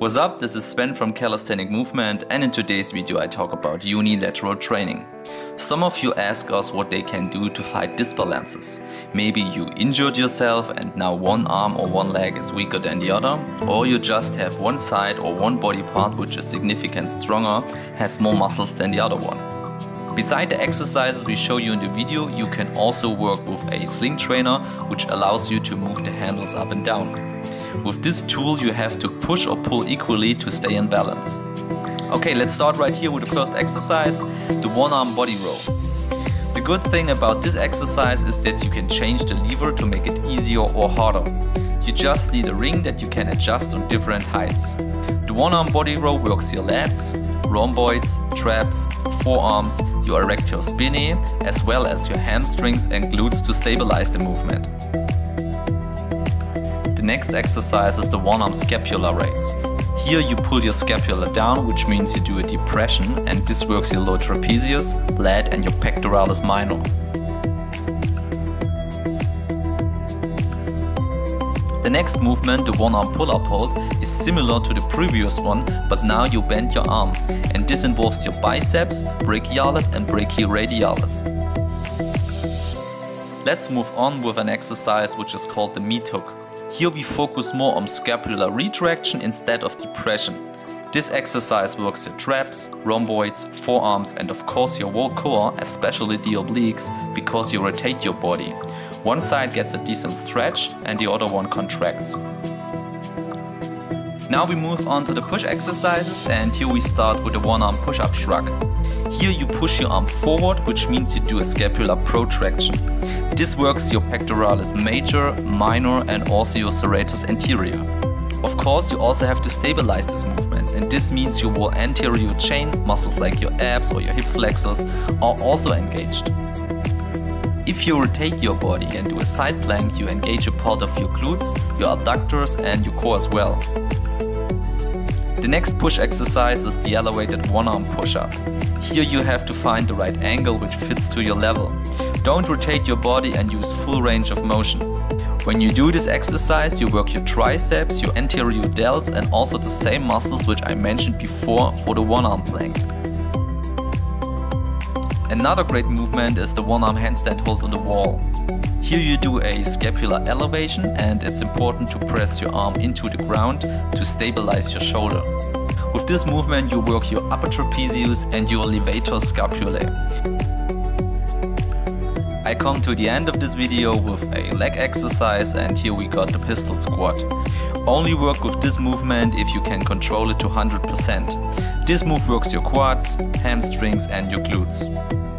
What's up, this is Sven from Calisthenic Movement, and in today's video I talk about unilateral training. Some of you ask us what they can do to fight disbalances. Maybe you injured yourself and now one arm or one leg is weaker than the other, or you just have one side or one body part which is significantly stronger, has more muscles than the other one. Beside the exercises we show you in the video, you can also work with a sling trainer, which allows you to move the handles up and down. With this tool you have to push or pull equally to stay in balance. Okay, let's start right here with the first exercise, the one arm body row. The good thing about this exercise is that you can change the lever to make it easier or harder. You just need a ring that you can adjust on different heights. The one arm body row works your lats, rhomboids, traps, forearms, your erector spinae, as well as your hamstrings and glutes to stabilize the movement. The next exercise is the one arm scapular raise. Here you pull your scapula down, which means you do a depression, and this works your lower trapezius, lat, and your pectoralis minor. The next movement, the one arm pull-up hold, is similar to the previous one, but now you bend your arm, and this involves your biceps, brachialis and brachioradialis. Let's move on with an exercise which is called the meat hook. Here we focus more on scapular retraction instead of depression. This exercise works your traps, rhomboids, forearms and of course your whole core, especially the obliques, because you rotate your body. One side gets a decent stretch and the other one contracts. Now we move on to the push exercises, and here we start with the one arm push up shrug. Here you push your arm forward, which means you do a scapular protraction. This works your pectoralis major, minor and also your serratus anterior. Of course you also have to stabilize this movement, and this means your whole anterior chain, muscles like your abs or your hip flexors are also engaged. If you rotate your body and do a side plank, you engage a part of your glutes, your abductors and your core as well. The next push exercise is the elevated one arm push up. Here you have to find the right angle which fits to your level. Don't rotate your body and use full range of motion. When you do this exercise you work your triceps, your anterior delts and also the same muscles which I mentioned before for the one arm plank. Another great movement is the one arm handstand hold on the wall. Here you do a scapular elevation, and it's important to press your arm into the ground to stabilize your shoulder. With this movement you work your upper trapezius and your levator scapulae. I come to the end of this video with a leg exercise, and here we got the pistol squat. Only work with this movement if you can control it to 100%. This move works your quads, hamstrings and your glutes.